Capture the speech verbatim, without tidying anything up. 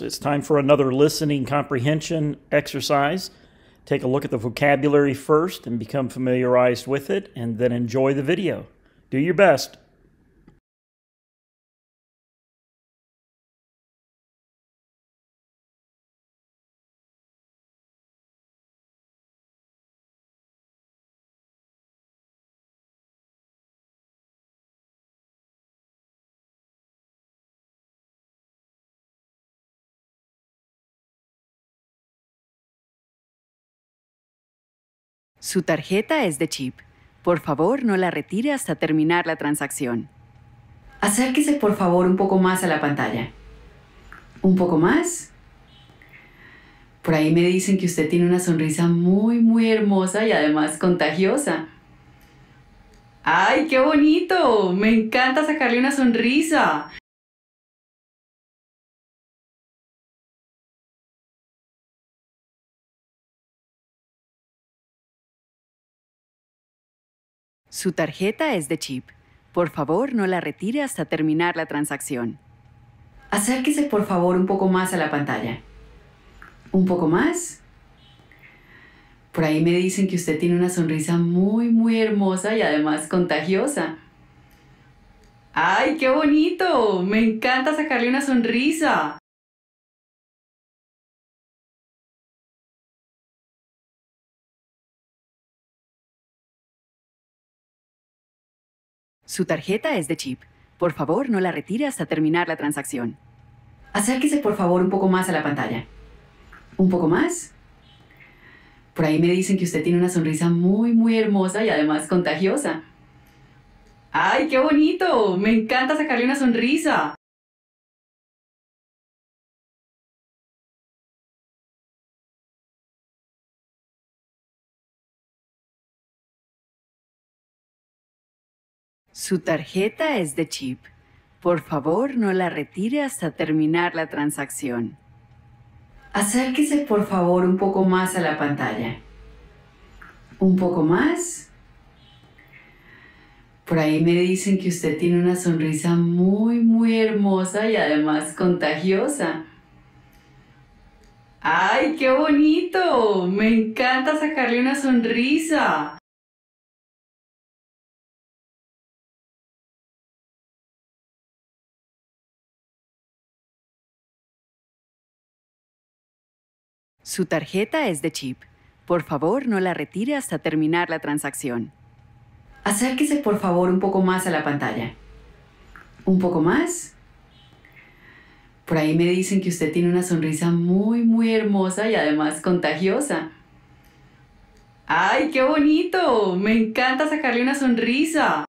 It's time for another listening comprehension exercise. Take a look at the vocabulary first and become familiarized with it, and then enjoy the video. Do your best. Su tarjeta es de chip. Por favor, no la retire hasta terminar la transacción. Acérquese, por favor, un poco más a la pantalla. ¿Un poco más? Por ahí me dicen que usted tiene una sonrisa muy, muy hermosa y además contagiosa. ¡Ay, qué bonito! Me encanta sacarle una sonrisa. Su tarjeta es de chip. Por favor, no la retire hasta terminar la transacción. Acérquese, por favor, un poco más a la pantalla. ¿Un poco más? Por ahí me dicen que usted tiene una sonrisa muy, muy hermosa y además contagiosa. ¡Ay, qué bonito! Me encanta sacarle una sonrisa. Su tarjeta es de chip. Por favor, no la retire hasta terminar la transacción. Acérquese, por favor, un poco más a la pantalla. ¿Un poco más? Por ahí me dicen que usted tiene una sonrisa muy, muy hermosa y además contagiosa. ¡Ay, qué bonito! Me encanta sacarle una sonrisa. Su tarjeta es de chip. Por favor, no la retire hasta terminar la transacción. Acérquese, por favor, un poco más a la pantalla. ¿Un poco más? Por ahí me dicen que usted tiene una sonrisa muy, muy hermosa y además contagiosa. ¡Ay, qué bonito! Me encanta sacarle una sonrisa. Su tarjeta es de chip. Por favor, no la retire hasta terminar la transacción. Acérquese, por favor, un poco más a la pantalla. ¿Un poco más? Por ahí me dicen que usted tiene una sonrisa muy, muy hermosa y además contagiosa. ¡Ay, qué bonito! Me encanta sacarle una sonrisa.